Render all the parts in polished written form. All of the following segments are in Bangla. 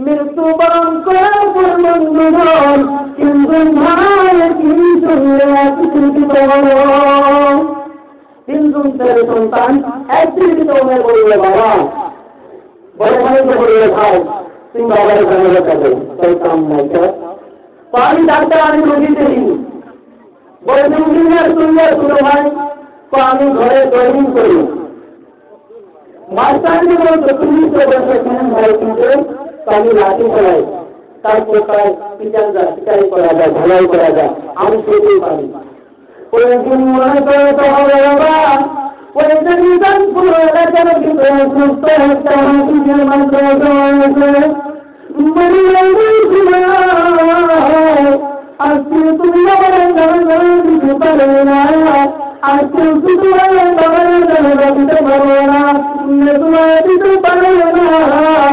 मृत्यु তিনজন ছেলে সন্তান একত্রিত হয়ে বললে বাবা বড় ভাই বললে ভাই তুমি বাবার সঙ্গে দেখা করো তাই কাম নাই তো পানি ডাক্তার আমি রোগীতে দিই বড় ইঞ্জিনিয়ার সুন্দর ছোট ভাই পানি ঘরে ড্রয়িং করি মাস্টারকে বলতো তুমি তো বসে কেন ভাই কিন্তু পানি রাখি করাই তারপর তাই বিচার যা বিচারই করা যায় ভালোই করা যায় আমি সেটাই পারি وَلَكِنْ وَلَكَرَتَ وَلَيَبَا وَلَكَنْ يُدَنْفُرُ وَلَكَرَتِ وَلَكُمْتَهَتَ وَلَكِنْ يَمَنْكَرَتَ وَلَكَرَتَ مَرِيَنْدِرْتُمَاهُ أَسْتِرْتُمْ لَوَلَنْدَوَلَنْدِكُ فَلَيْنَاهَا أَسْتِرْتُمْ لَوَلَنْدَوَلَنْدَوَلَنْدَ مَرَوَنَا نَتُمَاتِكُ فَلَيْنَاهَا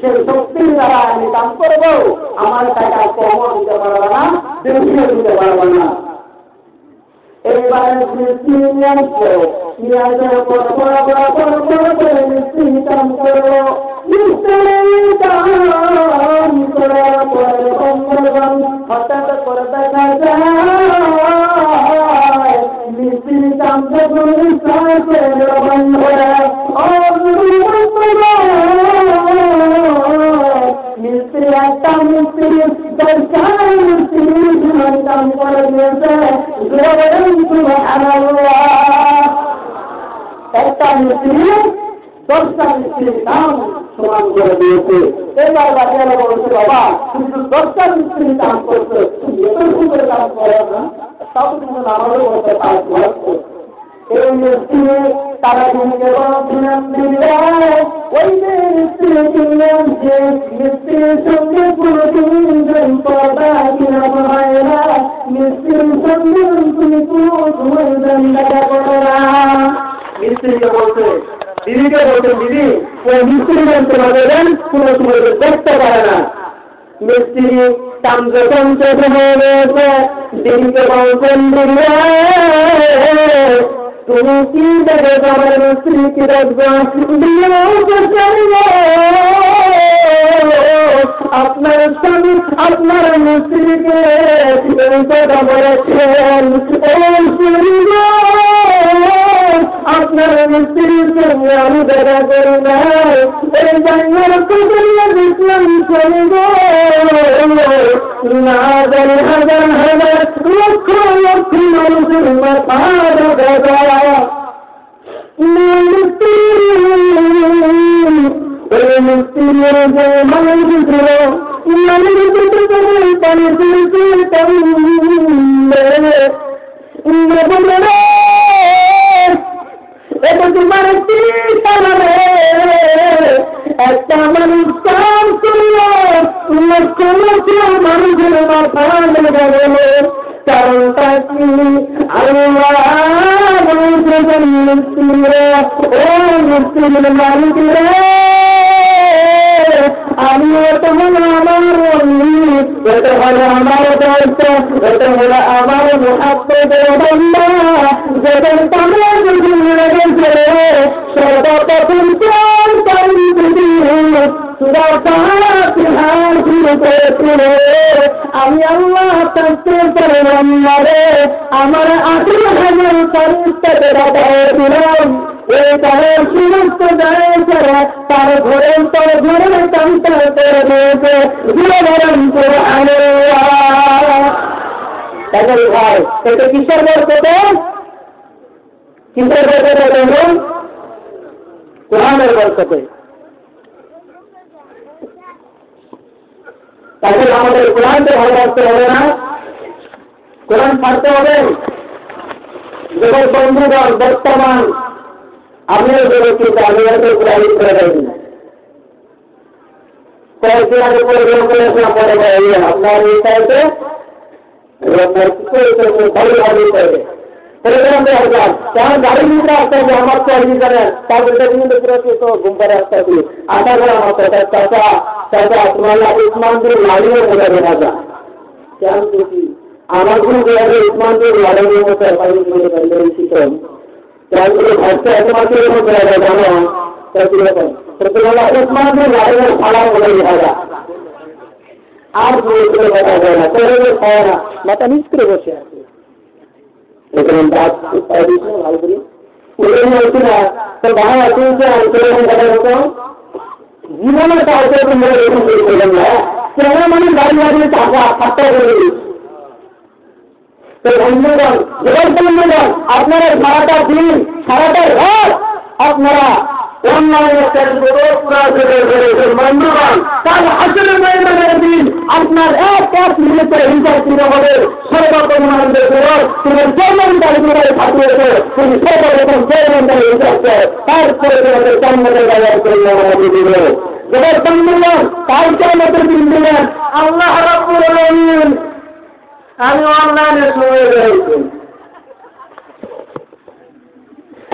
সে শক্তির দ্বারা আমি কাজ করবো, আমার টাকা কম দিতে পারবো না, বেশিও দিতে পারবো না। এবারে হঠাৎ করে দেখা যায় মিস্ত্রি কাম মিস্ত্রি একটা মিস্ত্রি দরকার কাম করে একটা মিস্ত্রি দশটা মিস্ত্রির কাম সমান করে দিয়েছে। এবার বাচ্চারা বলছে বাবা কিন্তু 10টা মিস্ত্রির কাম করছে, সুন্দর কাজ করে না তাও কিন্তু আমারও বলতে পারছে। এই মিস্ত্রি তারা নিজের ওই যে মিস্ত্রি কিনলাম যে মিস্ত্রির সঙ্গে পুরোদিন পর্দা কিনা হয় না, মিস্ত্রির সঙ্গে তুমি পুরো ধুয়েন দেখা করো না। মিস্ত্রিকে বলছে দিদিকে বলছেন দিদি ওই মিস্ত্রি যন্ত্র বাজারেন পুরো তোমাদের দেখতে পারে না। মিস্ত্রি কাম যখন চোখে হয়ে রয়েছে দিদিকে বলছেন দিদি তুমি কি দেখে তোমার মিস্ত্রি কি আপনার স্বামী আপনার মিস্ত্রিকে বলেছেন আপনার মিস্ত্রির সঙ্গে আমি দেখা করি না, এই জঙ্গল দেখলাম চলব না জানি হাজার হাজার লক্ষ লক্ষ মানুষের মাথার দেখা মিস্ত্রি ওই মিস্ত্রির যে মানুষ ছিল একটা মানুষ কাম করল মানুষের মাথায় কারণ তাকে আমিও তখন আমার এটা হলো আমার দায়িত্ব, এটা হলো আমার আমি আল্লাহ আমার 8,000 তারিখটাকে বাধায় দিলাম। এই তার সমস্ত দায় করে তার ঘরের কামটা করে দিয়েছে ভাই। এটা কিসের বরকতে কিসের বরকতে বলুন? কোরআনের বরকতে। তাদের আমাদের কোরআনকে ভালোবাসতে হবে না, কোরআন ছাড়তে হবে। যখন বন্ধুগণ বর্তমান আপনার কিন্তু আমি হয়তো গ্রাহক করে দেয়নি, কয়েকদিন আগে পরিকল্পনা করে দেয় আপনার এই কাজে ভালোভাবে করবে পরিকল্পনা করে কারণ গাড়ি নিতে আসতে হবে আমার চাকরি করে তাদের কিন্তু ঘুম করে আসতে হবে। আশা করা মতো চাষা চাষা তোমার উসমানদের লাড়িয়ে বোঝাবে রাজা কেন কি আমার গুরু উসমানদের লাড়িয়ে মতো শিখেন त्यामुळे घरच्या ऐकमाचे करायला जाणं तर तुम्हाला एकमात्र गाडीवर फाळा वगैरे घ्यायला आज वेगळे बघायला तर खायला माता निष्क्रिय बसे असते होती ना तर 10 वर्षांच्या आंदोलन झालं होतं जीवनाचा अवसर तुम्हाला एकूण केला तेव्हा म्हणून गाडी लागली टाका फाटा गेली বন্ধুগণ জগৎ বন্ধুগণ আপনারা সারাটা দিন সারাটা ঘর আপনারা আপনার এক পথ মিলিত হিংসার তৃণমূলের সর্বপ্রমাণদের তুমি জন্মদারী পাঠিয়েছে তুমি সর্বপ্রথম জন্মদারী হিংসাচ্ছে তারপরে তোমাদের জন্মদের ব্যবহার করে আমাদের দিবে জগৎ বন্ধুগণ তারপরে আমাদের দিন দিলেন আল্লাহ রাব্বুল আলামিন। আমি অনলাইনে শুনে রয়েছি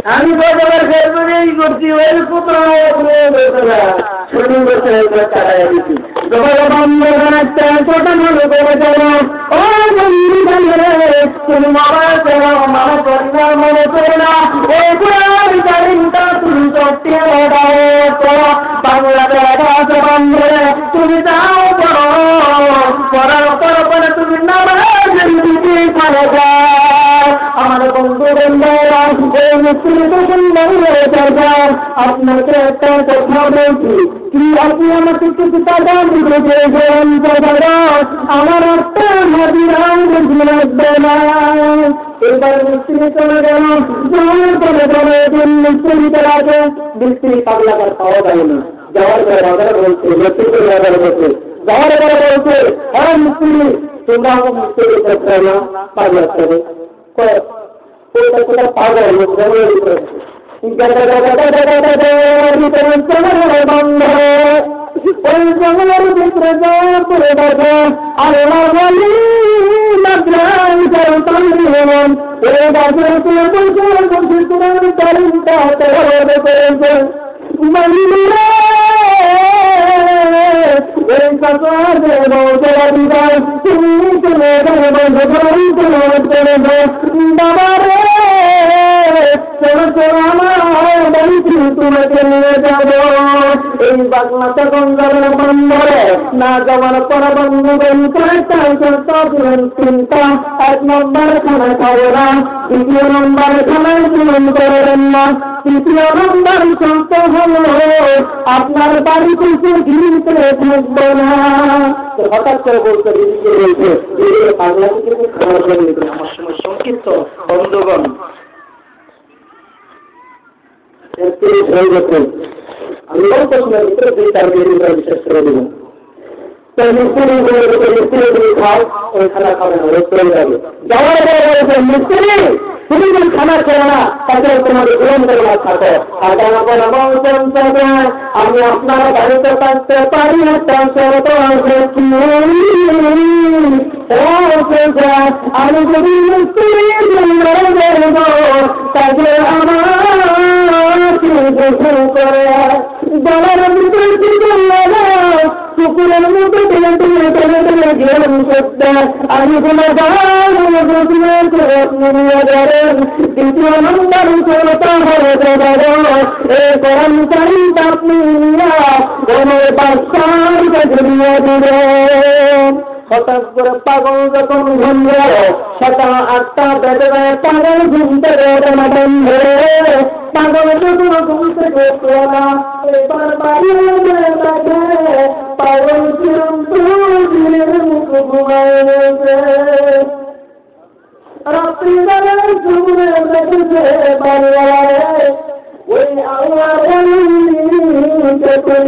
Ani babalar gelmeye gitti, veri kutraya koydular. Şunun başına bataya gitti. Babamın yanından kodan oldular. O günlerde sunmara selam mara karılar meleğine. O günler darinda sun topte odaya. Bangladeş'e zamanlara sunidao para para para sunmara zindagi kalacak. Amar bondurendra en sirudendra sargar apne kreta sabhanti ki apne matku sitadan rujegen sargar amar atte madhiram dilbela ebar sirudendra jor bole din sirudendra distri pagla karta hodaini jawar barabar bolte matku barabar bolte jawar barabar bolte har muslimi sundav muslimi prakrana pagla kare Kodak pagar muslimi diyorsun. Ben kazandım o zamanlar, senin selamın bana bana İtiyor number sulta holo, apnar bari kulse gir tere bana. Hatat kare bolta dikir bolta. Ye paglan ke khabar bani brahmasma sankit to bondogan. Este hoyatun. Allah tasma mitra de tarbiye ka vishesh karega. Tanusuri bolta dikir khas aur khana khana hoye. Jawar bolta mitra Bunun kana karana kadar kumar ulandır maçta. Adana bana sansa amı apnara garip tansa parina tansa to aşkın. O sansa amı gururun sürüyor derdo. Tadır amar gurur kare. Davarın gururun Kukuran mutlaka denetler gelen mutlaka anılar dağlar gözler korkmuyor derim dünyanın barışına tahar ederler Kur'an senin tatminine onu başlar gözlüyor Hatasbur pagoza kon ghumre shata atta bedve pagal ghumre ramadamre pagoza kon ghumre gotwana e barbari madhe pagal sirum dile mukhumaye ratri dale ghumre madhe balwaye Oy Allah'ın tekrar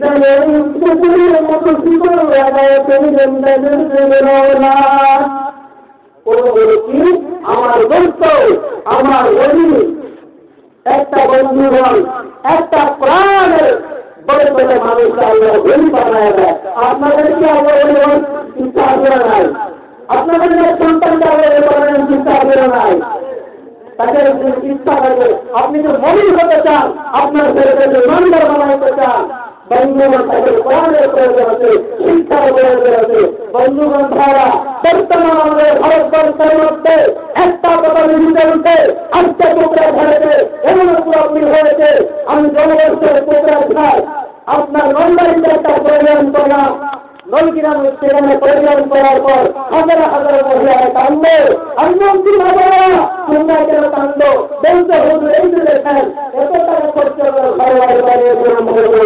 zalim tekrar mutsuzlara tekrar dönüyorlar. Olur ki amar dostu, amar veli, ekta bandırvan, ekta pranır, böyle böyle manuslarla veli banayla. Amar ki amar veli, insanlar. Amar veli santanlarla banan insanlar. Tager istifa karke apni jo moli hota chan apnar sare jo mandar banayta chan bandu tager Quran e prajate shiksha bolate bandu bandhara bartaman re bharat par sarvatte ekta badal nidante anta pura bharate emon pura apni hoyeche ami jonobosher pura thar apnar mandar ekta program kora নলকিরাম সেখানে পরিধান করার পর হাজার হাজার মহিলারা কান্দ অন্যটি ভাবারা তোমরা কেন কান্দ বলতে হুজুর এই যে দেখেন এত টাকা খরচ করে ঘরবাড়ি বানিয়ে গ্রাম করে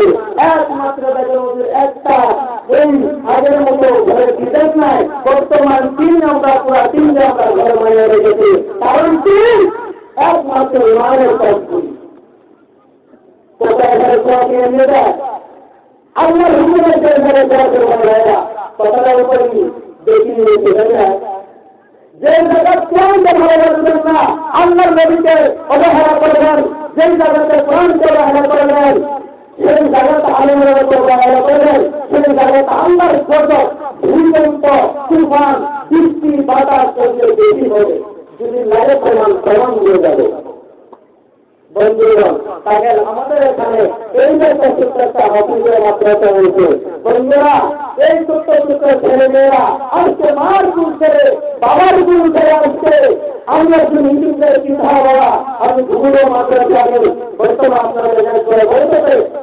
একমাত্র দেখেন হুজুর একটা এই আগের মতো ঘরে বিদেশ নাই বর্তমান তিন আমরা পুরা তিন আমরা ঘর বানিয়ে রেখেছি কারণ কি একমাত্র ইমানের তরফুল কোথায় ঘরে কোয়াকে এনে দেয় Allah huzuruna gelmeye çalışanlara patalar upanı bekleyince gelene cennet hakkında haberlerine Allah nebiye odalara koyar cennet Kur'an koyar koyar cennet alimlere koyar koyar cennet Allah koyar huzurunda kurban hiçbir bata koymuyor dedi böyle Cübillere koyman tamam diyor dedi বন্ধুগণ, তাহলে আমাদের এখানে এই একটা সূত্রটা হাফিজের মাত্রাটা হয়েছে। বন্ধুরা, এই সূত্র সূত্র ছেলেমেয়েরা আজকে মার গুণ ছেড়ে বাবার গুণ ছেড়ে আসছে। আমরা কি হিন্দুদের চিন্তা বাবা, আমি ঘুরে মাত্রাটা নেই, বর্তমান আপনারা রেজাল্ট করে বলতে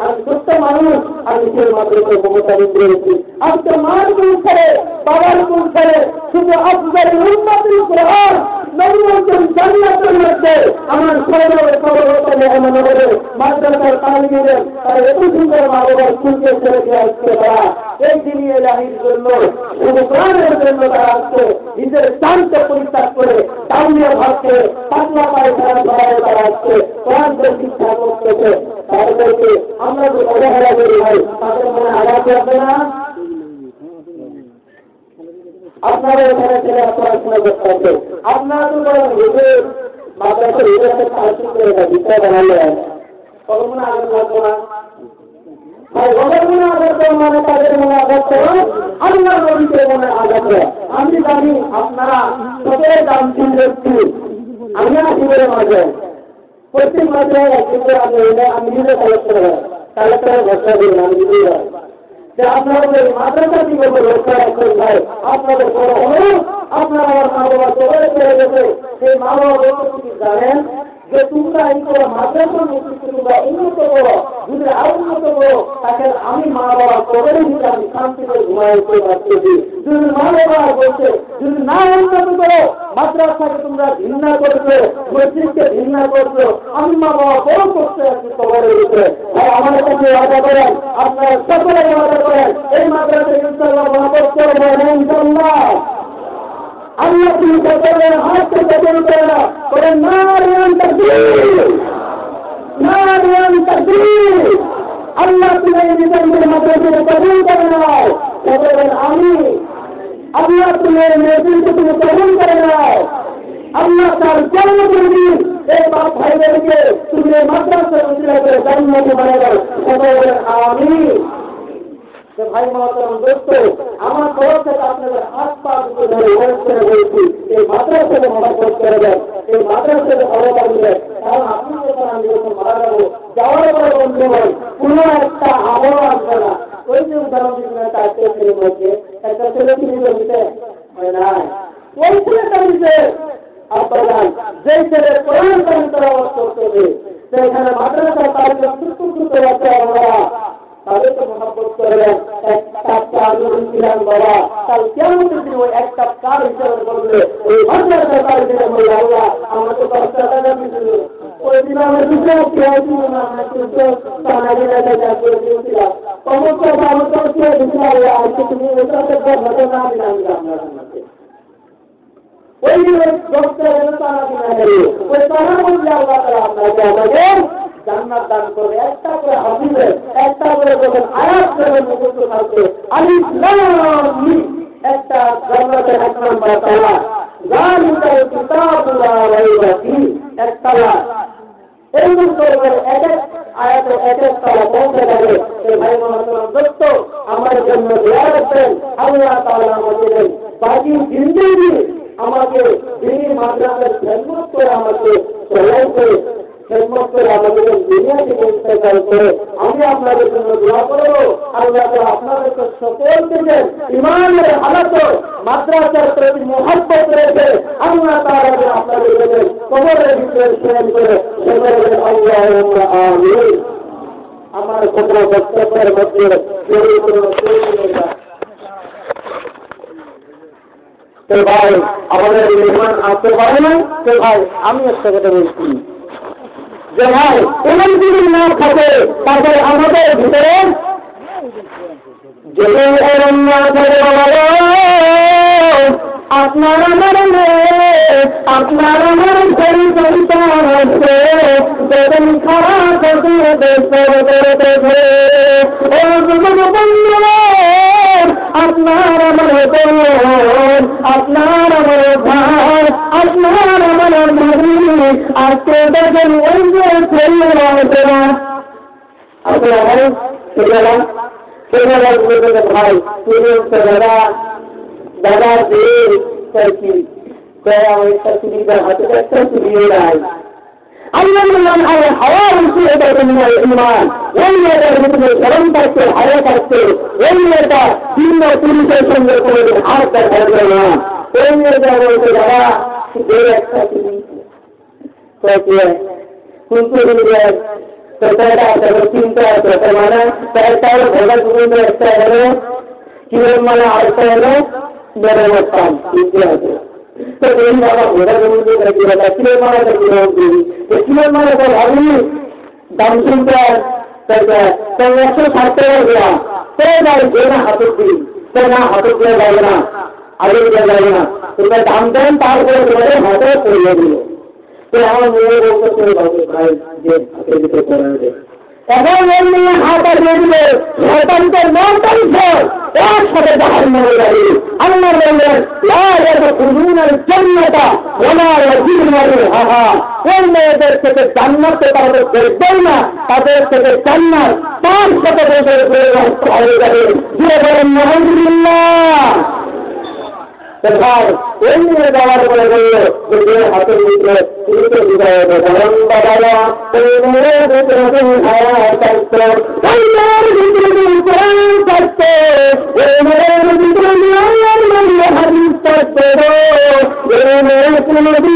আমি সুস্থ মানুষ, আমি সেই মাত্রাকে ক্ষমতা নিতে রয়েছি। আজকে মার গুণ ছেড়ে বাবার গুণ ছেড়ে শুধু আজকের উন্নতির গ্রহণ নবীর জান্নাতের মধ্যে আমার সর্বরে সর্ব মেহমানদের মাদ্রাসার তালিমের তারা এত সুন্দর মা বাবার স্কুলকে ছেড়ে দিয়ে আসছে। তারা এই দিনে রাহির জন্য শুধু প্রাণের জন্য তারা আসছে, নিজের স্থানকে পরিত্যাগ করে তামিয়া ভাবছে পাতলা পায়ে তারা ধরায় তারা আসছে, প্রাণকে শিক্ষা করতেছে। তাদেরকে আমরা যে অবহেলা করি ভাই, তাদের মনে আঘাত করবে না। আপনারা এখানে ছেলে পড়াশোনা করতে আছে, আপনারা তো নিজের মাদ্রাসা রেজাল্টের পার্সেন্ট করে না বিচার বানালে কলমনা আগে লাগবো না ভাই, কলমনা আগে করবো মানে তাদের মনে আঘাত করো, আল্লাহ নবীকে মনে আঘাত করো। আমি জানি আপনারা সবের দাম তিন ব্যক্তি, আমরা শিবের মাঝে প্রত্যেক মাঝে শিবের আগে হলে আমি নিজে কালেক্টর হয়, কালেক্টরের ঘোষণা দিলেন আমি নিজেই হয় যে আপনাদের মাদ্রাসা কি করবো ঘোষণা রাখেন ভাই। আপনাদের কোনো অনুরোধ, আপনার আমার মা বাবা সবাই চলে গেছে, সেই মা বাবা কি জানেন যে তোমরা এই করে মাদ্রাসার নেতৃত্বে তোমরা উন্নত করো, যদি আর উন্নত করো তাকে আমি মা বাবা সবাই যদি আমি শান্তিতে ঘুমাইতে পারতেছি। যদি মা বাবা বলছে যদি না উন্নত করো, মাদ্রাসাকে তোমরা ঘৃণা করছো, মসজিদকে ঘৃণা করছো, আমি মা বাবা বড় করতে আছি সবারের উপরে। আর আমার কাছে আশা করেন আপনারা সকলে আশা করেন এই মাদ্রাসা ইনশাল্লাহ মহাবত করবো ইনশাল্লাহ। আল্লাহ তুমি সকলের হাত থেকে বের করে না করে নারায়ণ তাকবীর নারায়ণ তাকবীর। আল্লাহ তুমি এই নিজামদের মাদ্রাসাকে কবুল করে নাও, সকলের আমি আল্লাহ তুমি এই নেতৃত্বকে তুমি কবুল করে নাও। আল্লাহ তার জন্য তুমি এই বাপ ভাইদেরকে তুমি এই মাদ্রাসার উচিরা করে জান্নাতে বানিয়ে দাও, সকলের আমিন। ভাই মহতরম দোস্ত, আমার খবর থেকে আপনাদের হাত পা দুটো ধরে অনুরোধ করে বলছি এই মাদ্রাসাকে মহাবত করে দেন, এই মাদ্রাসাকে অবদান দেন। কারণ আপনাদের দ্বারা আমি যখন মারা যাবো, যাওয়ার পরে বন্ধু হয় কোনো একটা আবহাওয়া আসবে না। ওই যে উদাহরণ দিচ্ছিলেন তার ছেলের মধ্যে একটা ছেলে তিনি জমিতে হয় না, ওই ছেলেটা নিজে আপনার যে ছেলে কোরআন তালাওয়াত করতে হবে, সেখানে মাদ্রাসার তার ছোট্ট ছোট্ট বাচ্চা আমরা তাদেরকে মহাব্বত করলেন। এক কাপ চা ছিলেন বাবা, তার কেমন দিন ওই এক কাপ চা হিসাবে করলে ওই ভাষা সরকার দিলে বলল আল্লাহ আমরা তো 10 টাকা দিয়েছিল, ওই দিন আমরা দুটো পেয়ে দিলাম, আমরা দুটো সানারি লাগাতে করে দিয়েছিলাম, সমস্ত আমরা তো ছেড়ে দিলাম আল্লাহ আজকে তুমি ওটা একটা ঘটনা দিলাম আমরা তোমাকে। ওই দিন ডক্টর এনতানা দিলেন ওই তারা বলল আল্লাহ তাআলা আপনাকে আমাদের জান্নাত দান করবে। একটা করে হাফিজের একটা করে যখন আয়াত করে মুখস্থ থাকবে আলিফ লাম মিম, একটা জান্নাতের এক নম্বর তালা জালিকাল কিতাবুল আলাইহি একটা এই মুখস্থ করে এক এক আয়াতে এক এক তালা পৌঁছে যাবে। এই ভাই মহতরম দোস্ত, আমার জন্য দোয়া করবেন আল্লাহ তাআলা আমাদের বাকি জিন্দেগি আমাকে দিনের মাদ্রাসার খেদমত করে আমাকে সহায় করে খেদমত করে আমাদের দুনিয়াকে পরিষ্কার করে আমি আপনাদের জন্য দোয়া করবো। আল্লাহ আপনাদেরকে সকল দিকে ইমানের হালাতে মাদ্রাসার প্রতি মহব্বত রেখে আল্লাহ তাআলা আপনাদের জন্য কবরের ভিতরে শয়ন করে সকলের আল্লাহুম্মা আমিন। আমার কথা বক্তব্যের মধ্যে তো ভাই আমাদের মেহমান আসতে পারে না, তো ভাই আমি একটা কথা বলছি যে ভাই কোন দিন না থাকে তাদের আমাদের ভিতরে আপনার আমার আপনার আমার আছে বেতন খারাপ আপনার আমার বোন আপনার আমার ভাই আপনার আমার ভাবি আজকে দেখেন ওই যে ছেলে ভাই তুমি দাদা দাদা যে হাতে একটা তুলিয়ে রায় علمنا أن الحياة في عبادة من الإيمان وليدر مثل ولم تكن الحياة تكثر وليدر دينا كل شيء يكون بالحرف الإيمان وليدر والجراء جريت فتية كنت بالجراء فتاة تبتين تبتمانا تأتار بغض من السهر كيرمنا على السهر برمتان بالجراء تقول بابا غير ضروري ہے کہ راتیں مارا کرتے ہو اس لیے ہمارا ہمیں دم سن کر تو کرتے ہو گیا تو دار دینا حقوقی سنا حقوق لگانا اگے لگانا تو دم دم پار کر ہمارے ہاتھوں کو لے لیے تو ہم میرے کو سے بھائی یہ اگے کے کرنے دے اگر میں ہاتھ لے لے ختم کر موتن سے اور خبر باہر میں رہی Allah Teala la yadkhulun al-jannata wa la yadkhulun al-haha ولماذا تتجنب تتعرض بالدنيا تتجنب طار تتجنب بالدنيا جبر النعوذ بالله تبار ولماذا دوار بالدنيا بالدنيا حتى يترك بالدنيا بدلا تنور بترجم حياة تكثر تنور بترجم القرآن تكثر ونور بترجم আমাদের মিত্র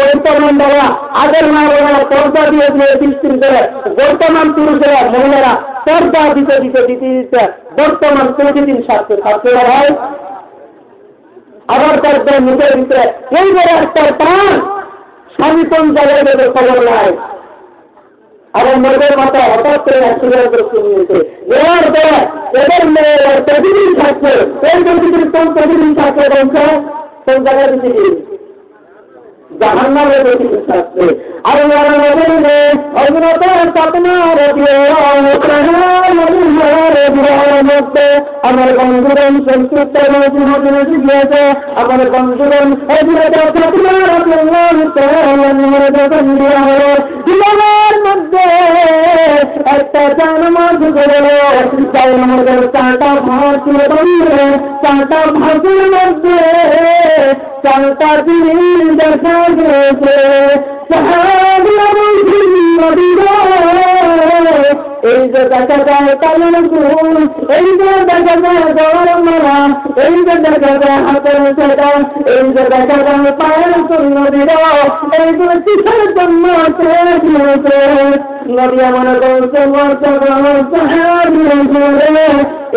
বর্তমান দ্বারা আগের মা বাবা পর্দা দিয়ে দিয়ে বর্তমান পুরুষেরা মহিলারা পর্দা দিতে দিতে দিতে দিতে বর্তমান প্রতিদিন স্বাস্থ্য স্বাস্থ্যরা হয় আবার তার নিজের ভিতরে এই বড় একটা প্রাণ স্বামী কোন জায়গায় দেবে খবর নাই আমার মেয়েদের মাথা হঠাৎ করে অ্যাক্সিডেন্ট করতে নিয়েছে এর দ্বারা এদের মেয়েরা প্রতিদিন থাকছে এই প্রতিদিন কোন প্রতিদিন থাকছে বলছে কোন জায়গায় দিতে দিন জাহান্নামে প্রতিদিন থাকছে আর ওরা মেয়েদের মেয়ে অভিনতা স্বপ্না রবিও আমার বন্ধুরা সংস্কৃত গিয়েছে আমার বন্ধুরা একটা জনমাজ করলো আমাদের চাটা ভাসুর বন্ধুরে চাটা ভাসুর মধ্যে চাটা তিনি দেখা গেছে এই যে দেখা যায় কালের গুণ এই যে দেখা যায় গরম মারা এই যে দেখা যায় হাতের ছেড়া এই যে দেখা যায় পায়ের শূন্য দিল এইগুলো কিসের জন্য ছেড়ে দিয়েছে নবী আমার বলছে বলছে বলছে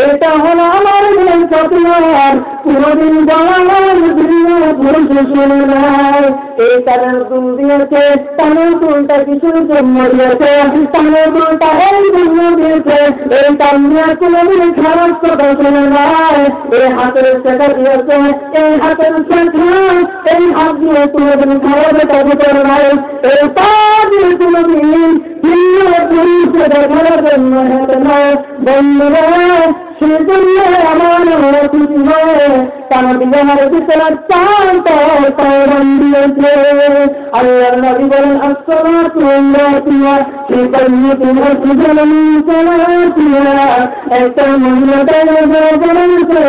এটা হলো আমার মন সতনার কোনদিন বলার দিন পুরুষ শুনে নাই এই তারা দুন দিয়েছে তাদের কোনটা কিছুর জন্য দিয়েছে তাদের কোনটা এই জন্য দিয়েছে এই তামিয়া কোনদিন খারাপ কথা শুনে নাই এই হাতের শেখা দিয়েছে এই হাতের শেখা এই হাত দিয়ে কোনদিন খারাপ কথা করে নাই এই পা দিয়ে কোনদিন ভিন্ন পুরুষে দেখার জন্য হেঁটে নাই বন্ধুরা সেজন্য আমার খুশি হয় তারা বিজয়ের ভিতরে চান্ত তরণ দিয়েছে আল্লাহ নবী বলেন আসসালাতু আলাইকুম সেজন্য তোমার সুজন সালাতিয়া একটা মহিলা দাঁড়িয়ে বলছে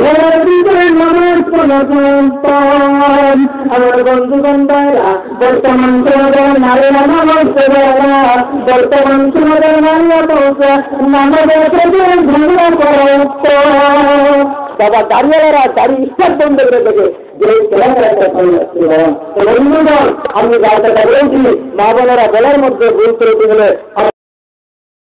ঘর ভিতরে নামাজ পড়ান আমার বন্ধুগণ ভাইরা বর্তমান সমাজের নারীরা নামাজ পড়ে না বর্তমান সমাজের নারীরা বলছে নামাজের প্রয়োজন ঘুরে বাবা দাঁড়িয়েরা দাঁড়িয়ে ইচ্ছার বন্ধ করে দেখে আমি যাতে বলেছি মা বোনেরা বলার মধ্যে ভুল করে